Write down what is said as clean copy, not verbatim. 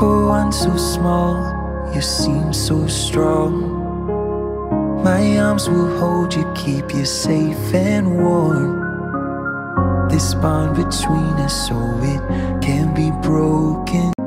for one so small, you seem so strong. My arms will hold you, keep you safe and warm. This bond between us, so it can be broken.